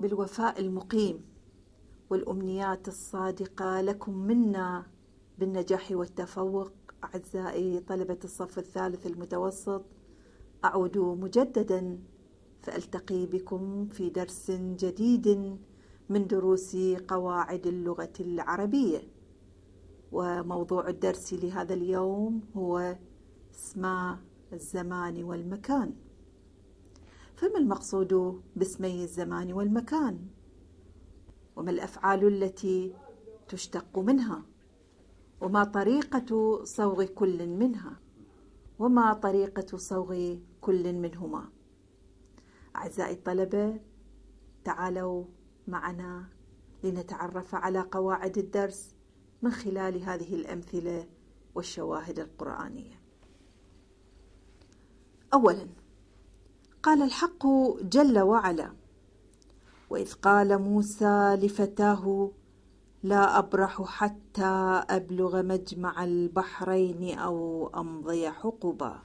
بالوفاء المقيم والأمنيات الصادقة لكم منا بالنجاح والتفوق. أعزائي طلبة الصف الثالث المتوسط، أعود مجددا فألتقي بكم في درس جديد من دروس قواعد اللغة العربية، وموضوع الدرس لهذا اليوم هو اسم الزمان والمكان. فما المقصود باسمي الزمان والمكان؟ وما الأفعال التي تشتق منها؟ وما طريقة صوغ كل منها؟ وما طريقة صوغ كل منهما؟ أعزائي الطلبة، تعالوا معنا لنتعرف على قواعد الدرس من خلال هذه الأمثلة والشواهد القرآنية. أولا، قال الحق جل وعلا: وإذ قال موسى لفتاه لا أبرح حتى أبلغ مجمع البحرين أو أمضي حقبا،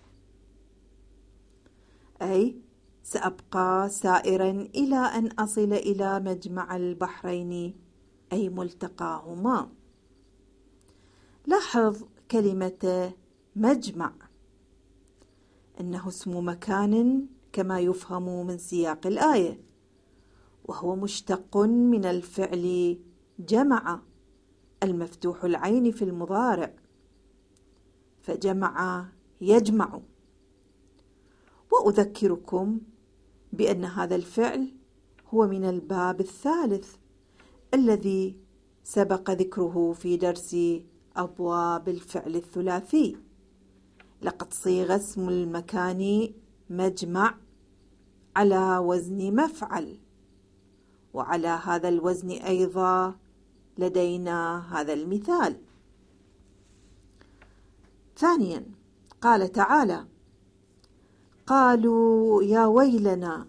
أي سأبقى سائرا إلى أن أصل إلى مجمع البحرين أي ملتقاهما. لاحظ كلمة مجمع، إنه اسم مكان كما يفهم من سياق الآية، وهو مشتق من الفعل جمع المفتوح العين في المضارع، فجمع يجمع. وأذكركم بأن هذا الفعل هو من الباب الثالث الذي سبق ذكره في درس أبواب الفعل الثلاثي. لقد صيغ اسم المكان مجمع على وزن مفعل، وعلى هذا الوزن أيضا لدينا هذا المثال. ثانيا، قال تعالى: قالوا يا ويلنا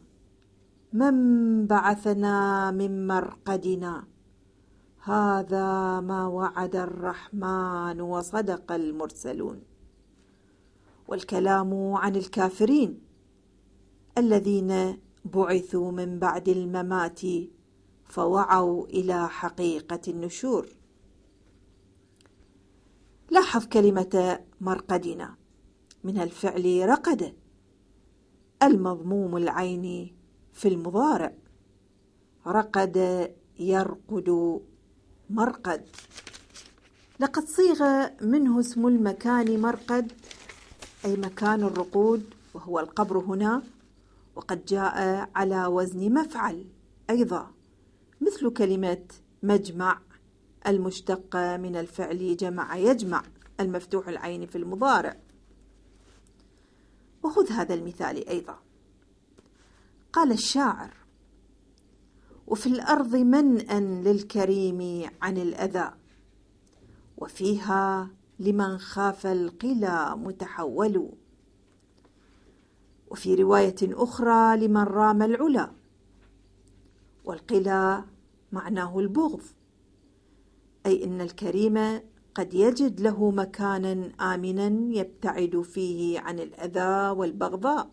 من بعثنا من مرقدنا، هذا ما وعد الرحمن وصدق المرسلون. والكلام عن الكافرين الذين بعثوا من بعد الممات فوعوا إلى حقيقة النشور. لاحظ كلمة مرقدنا من الفعل رقد المضموم العين في المضارع، رقد يرقد مرقد. لقد صيغ منه اسم المكان مرقد أي مكان الرقود، وهو القبر هنا، وقد جاء على وزن مفعل أيضا مثل كلمة مجمع المشتقة من الفعل جمع يجمع المفتوح العين في المضارع. وخذ هذا المثال أيضا. قال الشاعر: وفي الأرض منأ للكريم عن الأذى، وفيها لمن خاف القلا متحول. وفي رواية أخرى: لمن رام العلا، والقلا معناه البغض، أي إن الكريم قد يجد له مكانا آمنا يبتعد فيه عن الأذى والبغضاء،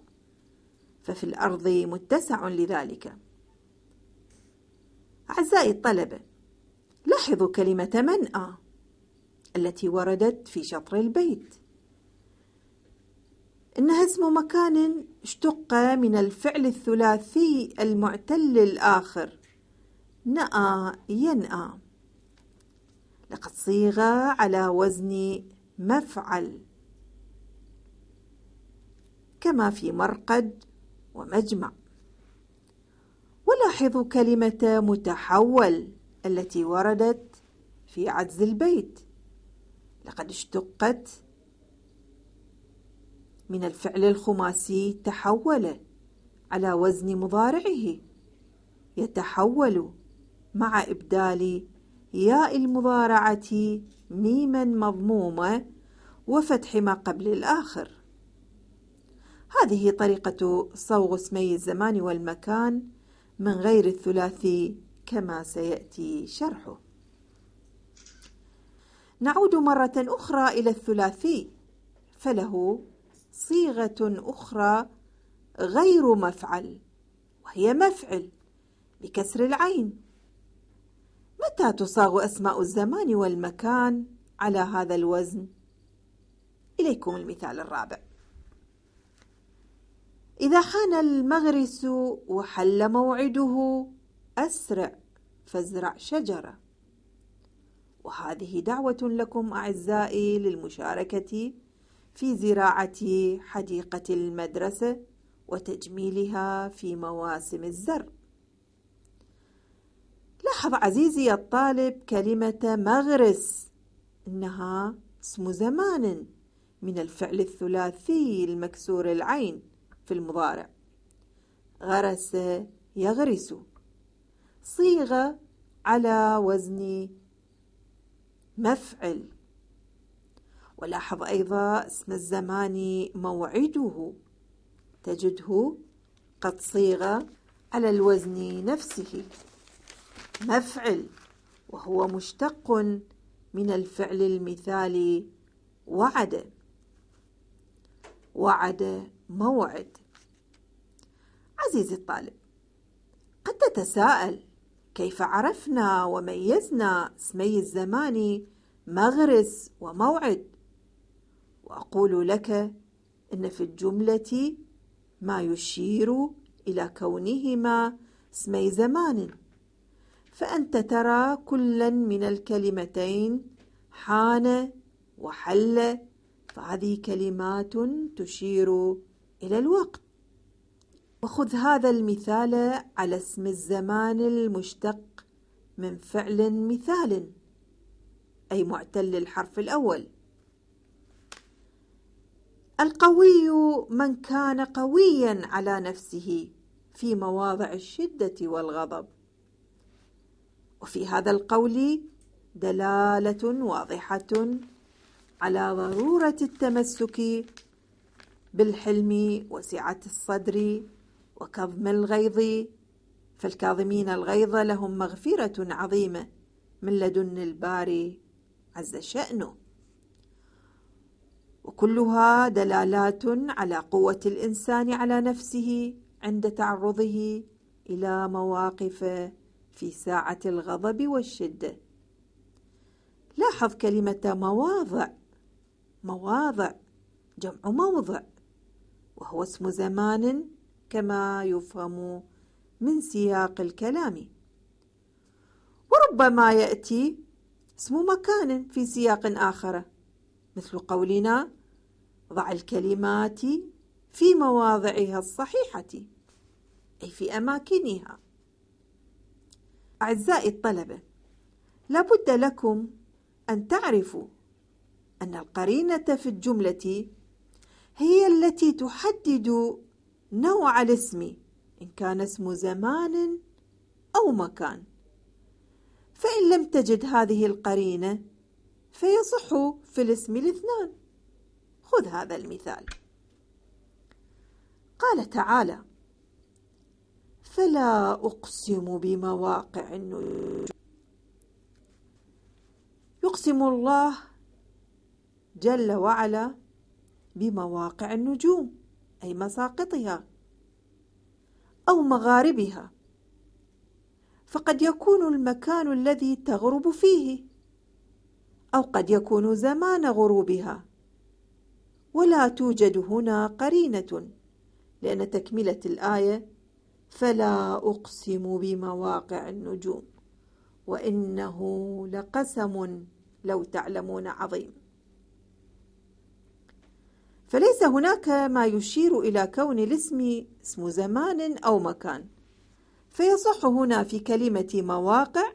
ففي الأرض متسع لذلك. أعزائي الطلبة، لاحظوا كلمة منأى التي وردت في شطر البيت، إنها اسم مكان اشتق من الفعل الثلاثي المعتل الآخر نأى ينأى. لقد صيغ على وزن مفعل كما في مرقد ومجمع. ولاحظوا كلمة متحول التي وردت في عجز البيت، لقد اشتقت من الفعل الخماسي تحول على وزن مضارعه يتحول، مع إبدال ياء المضارعة ميما مضمومة وفتح ما قبل الآخر. هذه طريقة صوغ اسمي الزمان والمكان من غير الثلاثي كما سيأتي شرحه. نعود مرة أخرى إلى الثلاثي، فله صيغة أخرى غير مفعل، وهي مفعل بكسر العين. متى تصاغ أسماء الزمان والمكان على هذا الوزن؟ إليكم المثال الرابع. إذا حان المغرس وحل موعده أسرع فازرع شجرة. وهذه دعوة لكم أعزائي للمشاركة في زراعة حديقة المدرسة وتجميلها في مواسم الزرع. لاحظ عزيزي الطالب كلمة مغرس، إنها اسم زمان من الفعل الثلاثي المكسور العين في المضارع، غرس يغرس، صيغة على وزن مفعل. ولاحظ أيضا اسم الزمان موعده، تجده قد صيغ على الوزن نفسه مفعل، وهو مشتق من الفعل المثالي وعد. وعد موعد. عزيزي الطالب، قد تتساءل كيف عرفنا وميزنا اسمي الزمان مغرس وموعد؟ وأقول لك إن في الجملة ما يشير إلى كونهما اسمي زمان، فأنت ترى كلا من الكلمتين حان وحل، فهذه كلمات تشير إلى الوقت. وخذ هذا المثال على اسم الزمان المشتق من فعل مثال، أي معتل الحرف الأول. القوي من كان قويا على نفسه في مواضع الشدة والغضب. وفي هذا القول دلالة واضحة على ضرورة التمسك بالحلم وسعة الصدر وكظم الغيظ، فالكاظمين الغيظ لهم مغفرة عظيمة من لدن الباري عز شأنه. وكلها دلالات على قوة الإنسان على نفسه عند تعرضه إلى مواقف في ساعة الغضب والشدة. لاحظ كلمة مواضع. مواضع جمع موضع، وهو اسم زمان كما يفهم من سياق الكلام. وربما يأتي اسم مكان في سياق آخر، مثل قولنا ضع الكلمات في مواضعها الصحيحة، أي في أماكنها. أعزائي الطلبة، لابد لكم أن تعرفوا أن القرينة في الجملة هي التي تحدد نوع الاسم، إن كان اسم زمان أو مكان. فإن لم تجد هذه القرينة فيصح في الاسم الاثنان. خذ هذا المثال. قال تعالى فلا أقسم بمواقع النجوم. يقسم الله جل وعلا بمواقع النجوم، أي مساقطها أو مغاربها، فقد يكون المكان الذي تغرب فيه، أو قد يكون زمان غروبها. ولا توجد هنا قرينة، لأن تكملة الآية فلا أقسم بمواقع النجوم وإنه لقسم لو تعلمون عظيم. فليس هناك ما يشير إلى كون الاسم اسم زمان أو مكان، فيصح هنا في كلمة مواقع،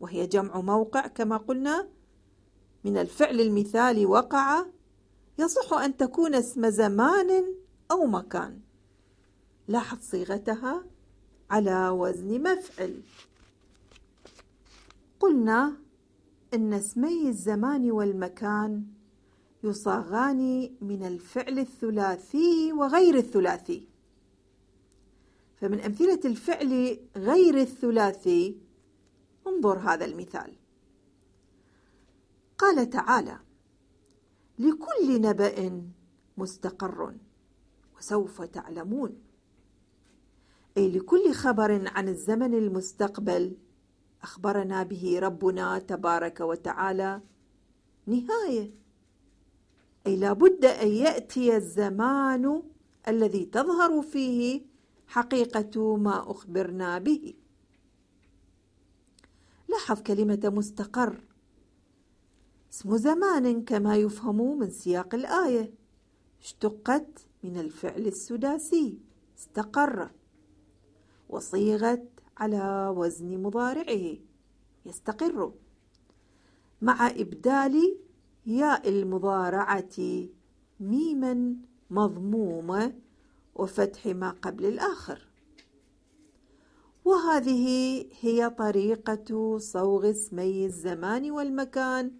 وهي جمع موقع كما قلنا من الفعل المثالي وقع، يصح أن تكون اسم زمان أو مكان. لاحظ صيغتها على وزن مفعل. قلنا إن اسمي الزمان والمكان يصاغان من الفعل الثلاثي وغير الثلاثي، فمن أمثلة الفعل غير الثلاثي انظر هذا المثال. قال تعالى لكل نبأ مستقر وسوف تعلمون. أي لكل خبر عن الزمن المستقبل أخبرنا به ربنا تبارك وتعالى نهاية، أي لابد أن يأتي الزمان الذي تظهر فيه حقيقة ما أخبرنا به. لاحظ كلمة مستقر، اسم زمان كما يفهم من سياق الآية، اشتقت من الفعل السداسي استقر، وصيغت على وزن مضارعه يستقر، مع إبدال ياء المضارعة ميما مضمومة وفتح ما قبل الآخر. وهذه هي طريقة صوغ اسمي الزمان والمكان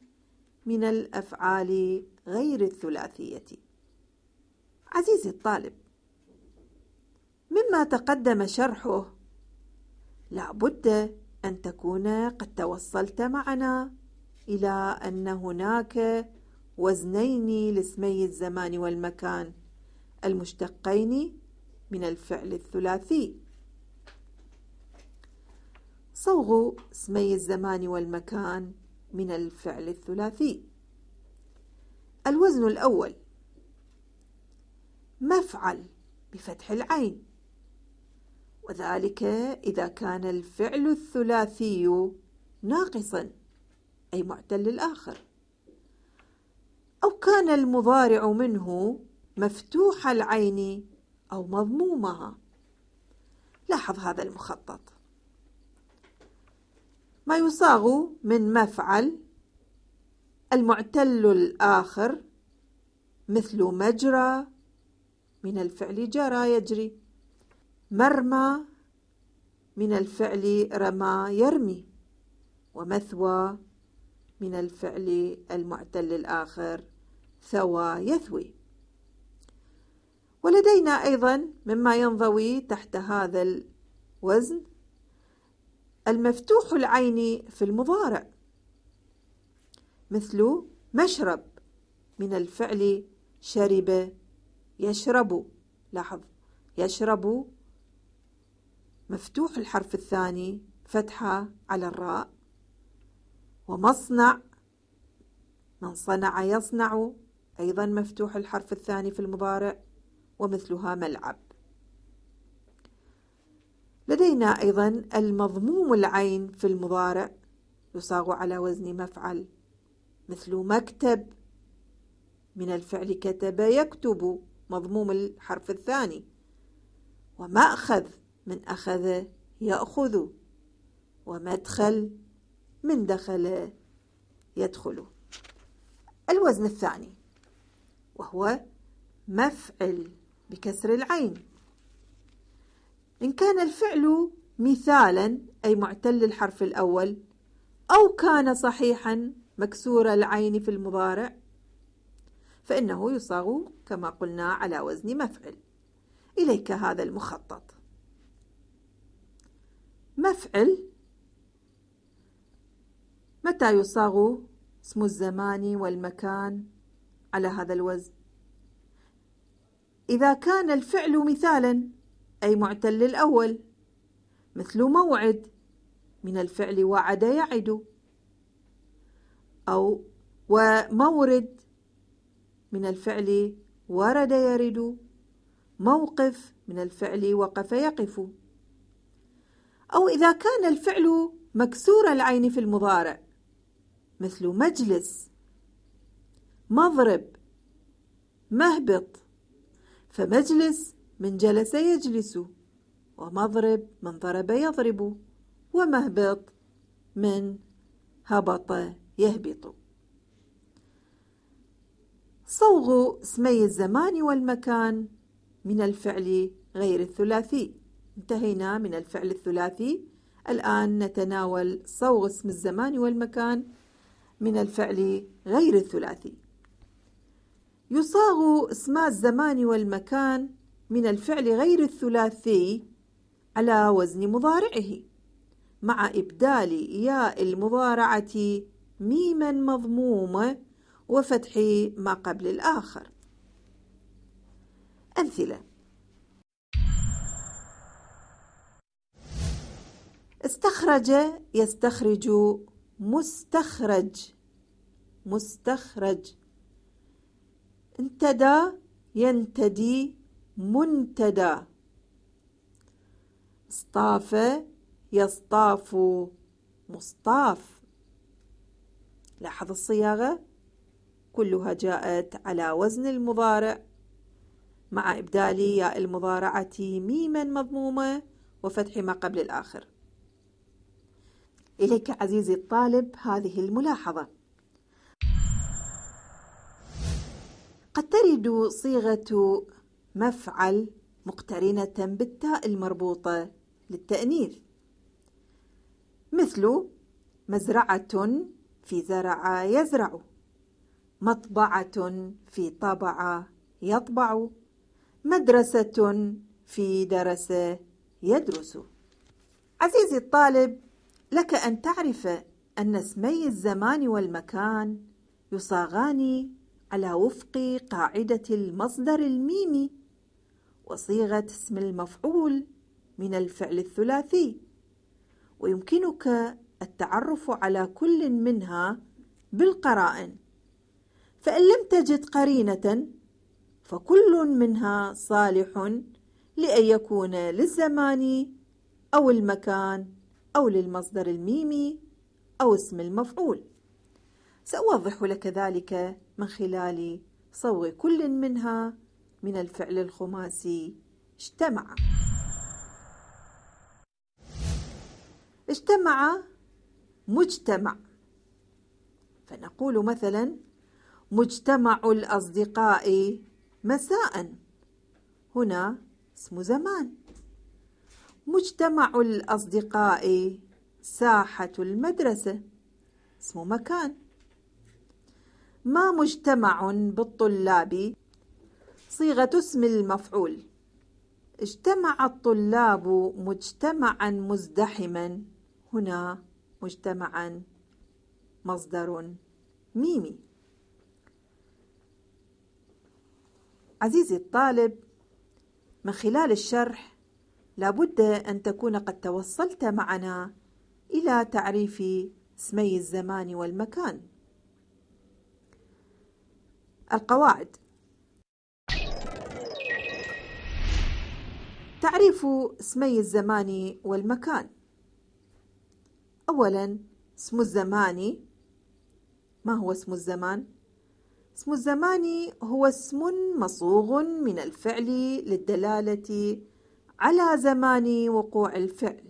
من الأفعال غير الثلاثية. عزيزي الطالب، مما تقدم شرحه لا بد أن تكون قد توصلت معنا إلى أن هناك وزنين لاسمي الزمان والمكان المشتقين من الفعل الثلاثي. صوغ اسمي الزمان والمكان من الفعل الثلاثي، الوزن الأول مفعل بفتح العين، وذلك إذا كان الفعل الثلاثي ناقصا أي معتل الآخر، أو كان المضارع منه مفتوح العين أو مضمومها. لاحظ هذا المخطط، ما يصاغ من مفعل المعتل الآخر مثل مجرى من الفعل جرى يجري، مرمى من الفعل رمى يرمي، ومثوى من الفعل المعتل الآخر ثوى يثوي. ولدينا أيضا مما ينضوي تحت هذا الوزن المفتوح العين في المضارع مثل مشرب من الفعل شرب يشرب، لاحظ يشرب مفتوح الحرف الثاني فتحة على الراء، ومصنع من صنع يصنع أيضا مفتوح الحرف الثاني في المضارع، ومثلها ملعب. لدينا أيضا المضموم العين في المضارع يصاغ على وزن مفعل مثل مكتب من الفعل كتب يكتب مضموم الحرف الثاني، ومأخذ من أخذ يأخذ، ومدخل من دخل يدخل. الوزن الثاني وهو مفعل بكسر العين، إن كان الفعل مثالا أي معتل الحرف الأول، أو كان صحيحا مكسور العين في المضارع فإنه يصاغ كما قلنا على وزن مفعل. إليك هذا المخطط، مفعل متى يصاغ اسم الزمان والمكان على هذا الوزن؟ إذا كان الفعل مثالا أي معتل الأول مثل موعد من الفعل وعد يعد، أو ومورد من الفعل ورد يرد، موقف من الفعل وقف يقف. أو إذا كان الفعل مكسور العين في المضارع مثل مجلس، مضرب، مهبط، فمجلس من جلس يجلس، ومضرب من ضرب يضرب، ومهبط من هبط يهبط. صوغ اسمي الزمان والمكان من الفعل غير الثلاثي. انتهينا من الفعل الثلاثي، الآن نتناول صوغ اسم الزمان والمكان من الفعل غير الثلاثي. يصاغ اسما الزمان والمكان من الفعل غير الثلاثي على وزن مضارعه مع إبدال ياء المضارعة ميما مضمومة وفتح ما قبل الآخر. أمثلة: استخرج يستخرج، مستخرج مستخرج. انتدى ينتدي، منتدى. اصطاف يصطاف، مصطاف. لاحظ الصياغة كلها جاءت على وزن المضارع مع إبدال ياء المضارعة ميما مضمومة وفتح ما قبل الآخر. إليك عزيزي الطالب هذه الملاحظة. قد ترد صيغة مفعل مقترنة بالتاء المربوطة للتأنيث، مثل مزرعة في زرع يزرع، مطبعة في طبع يطبع، مدرسة في درس يدرس. عزيزي الطالب، لك أن تعرف أن اسمي الزمان والمكان يصاغان على وفق قاعدة المصدر الميمي وصيغة اسم المفعول من الفعل الثلاثي، ويمكنك التعرف على كل منها بالقرائن، فإن لم تجد قرينة فكل منها صالح لأن يكون للزمان أو المكان أو للمصدر الميمي أو اسم المفعول. سأوضح لك ذلك من خلال صوغ كل منها من الفعل الخماسي اجتمع. اجتمع مجتمع، فنقول مثلا مجتمع الأصدقاء مساء، هنا اسم زمان. مجتمع الأصدقاء ساحة المدرسة، اسم مكان. ما مجتمع بالطلاب، صيغة اسم المفعول. اجتمع الطلاب مجتمعا مزدحما، هنا مجتمعا مصدر ميمي. عزيزي الطالب، من خلال الشرح لابد أن تكون قد توصلت معنا إلى تعريف اسمي الزمان والمكان. القواعد: تعريف اسمي الزمان والمكان. أولا، اسم الزمان. ما هو اسم الزمان؟ اسم الزمان هو اسم مصوغ من الفعل للدلالة على زمان وقوع الفعل،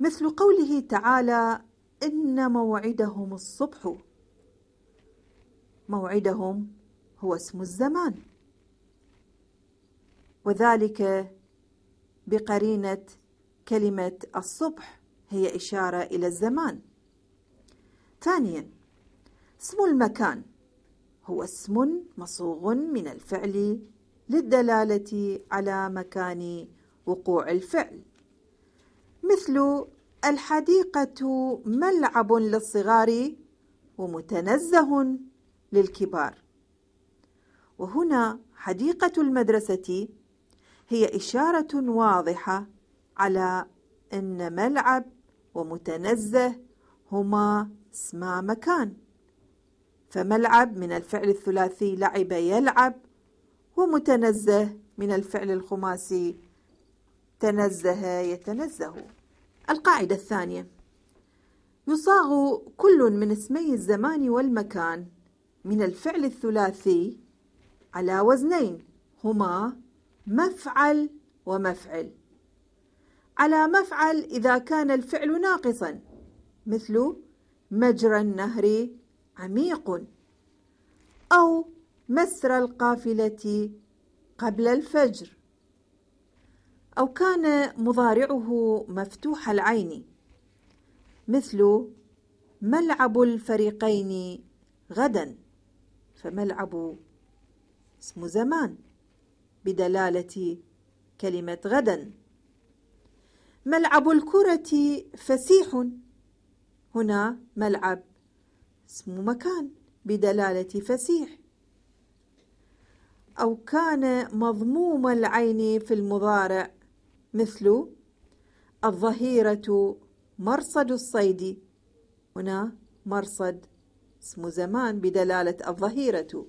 مثل قوله تعالى إن موعدهم الصبح. موعدهم هو اسم الزمان، وذلك بقرينة كلمة الصبح هي إشارة إلى الزمان. ثانيا، اسم المكان هو اسم مصوغ من الفعل للدلالة على مكان وقوع الفعل، مثل الحديقة ملعب للصغار ومتنزه للكبار. وهنا حديقة المدرسة هي إشارة واضحة على أن ملعب ومتنزه هما اسما مكان، فملعب من الفعل الثلاثي لعب يلعب، ومتنزه من الفعل الخماسي تنزه يتنزه. القاعدة الثانية: يصاغ كل من اسمي الزمان والمكان من الفعل الثلاثي على وزنين هما مفعل ومفعل. على مفعل إذا كان الفعل ناقصا، مثل مجرى النهر عميق، أو مسرى القافلة قبل الفجر، أو كان مضارعه مفتوح العين، مثل ملعب الفريقين غدا، فملعب اسم زمان بدلالة كلمة غدا. ملعب الكرة فسيح، هنا ملعب اسم مكان بدلالة فسيح، أو كان مضموم العين في المضارع، مثل الظهيرة مرصد الصيد، هنا مرصد اسمه زمان بدلالة الظهيرة.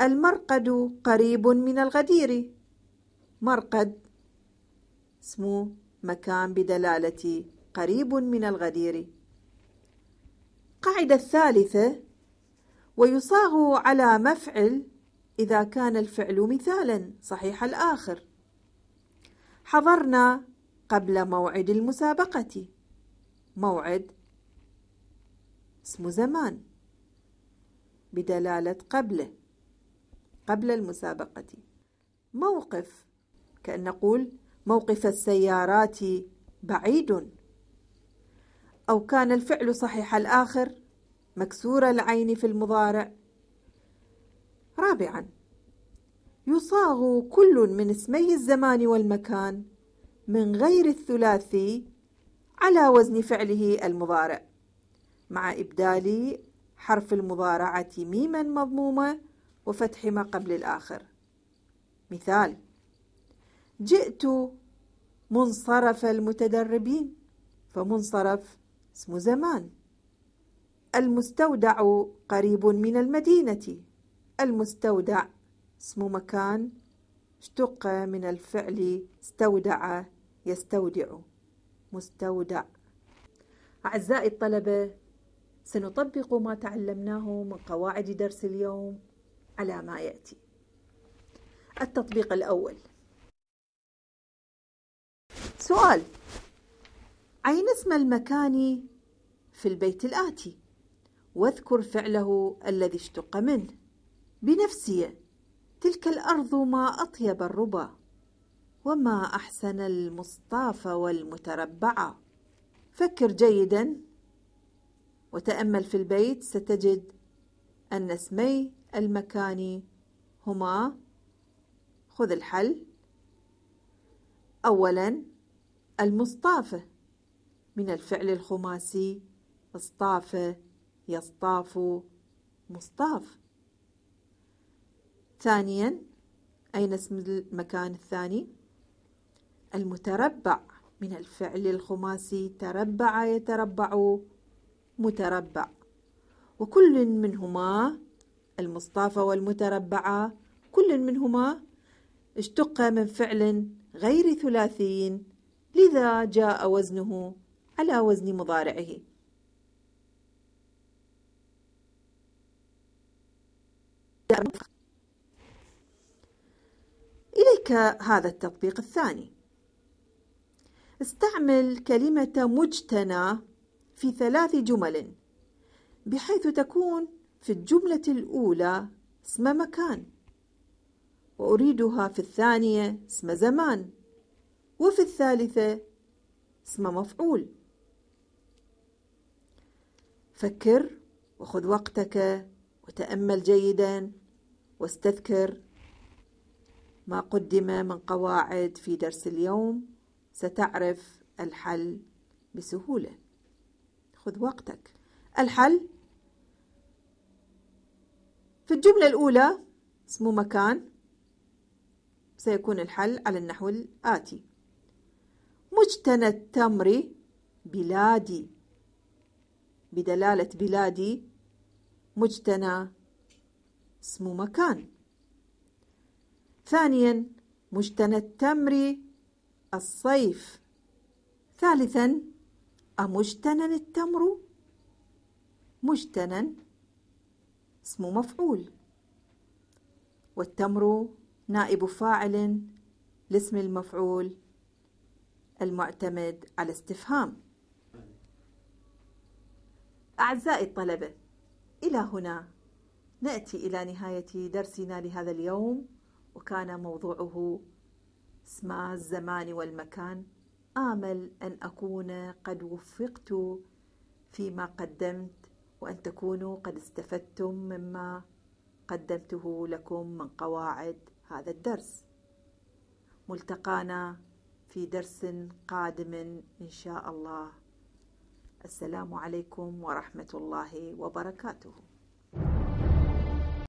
المرقد قريب من الغدير، مرقد اسمه مكان بدلالة قريب من الغدير. قاعدة الثالثة: ويصاغ على مفعل إذا كان الفعل مثالا صحيح الآخر. حضرنا قبل موعد المسابقة، موعد اسمه زمان بدلالة قبله، قبل المسابقة. موقف، كأن نقول موقف السيارات بعيد، أو كان الفعل صحيح الآخر مكسور العين في المضارع. رابعا: يصاغ كل من اسمي الزمان والمكان من غير الثلاثي على وزن فعله المضارع، مع إبدال حرف المضارعة ميما مضمومة وفتح ما قبل الآخر. مثال: جئت منصرف المتدربين، فمنصرف اسم زمان. المستودع قريب من المدينة، المستودع اسم مكان اشتق من الفعل استودع يستودع، مستودع. أعزائي الطلبة، سنطبق ما تعلمناه من قواعد درس اليوم على ما يأتي. التطبيق الأول: سؤال، عين اسم المكان في البيت الآتي، واذكر فعله الذي اشتق منه. بنفسي تلك الأرض ما أطيب الربا، وما أحسن المصطاف والمتربعة. فكر جيدا وتأمل في البيت، ستجد أن اسمي المكان هما، خذ الحل. أولا المصطافة من الفعل الخماسي اصطاف يصطاف مصطاف. ثانيا أين اسم المكان الثاني؟ المتربع من الفعل الخماسي تربع يتربع متربع، وكل منهما المصطاف والمتربعة كل منهما اشتق من فعل غير ثلاثي، لذا جاء وزنه على وزن مضارعه. إليك هذا التطبيق الثاني: استعمل كلمة مجتنى في 3 جمل، بحيث تكون في الجملة الأولى اسم مكان، وأريدها في الثانية اسم زمان، وفي الثالثة اسم مفعول. فكر وخذ وقتك وتأمل جيدا، واستذكر ما قدم من قواعد في درس اليوم، ستعرف الحل بسهولة. خذ وقتك. الحل: في الجملة الأولى اسم مكان، سيكون الحل على النحو الآتي: مجتنى التمر بلادي، بدلالة بلادي مجتنى اسم مكان. ثانيا مجتنى التمر الصيف. ثالثا أمجتنى التمر، مجتنى اسم مفعول، والتمر نائب فاعل لاسم المفعول المعتمد على استفهام. أعزائي الطلبة، إلى هنا نأتي إلى نهاية درسنا لهذا اليوم، وكان موضوعه اسم الزمان والمكان. آمل أن أكون قد وفقت فيما قدمت، وأن تكونوا قد استفدتم مما قدمته لكم من قواعد هذا الدرس. ملتقانا في درس قادم إن شاء الله. السلام عليكم ورحمة الله وبركاته.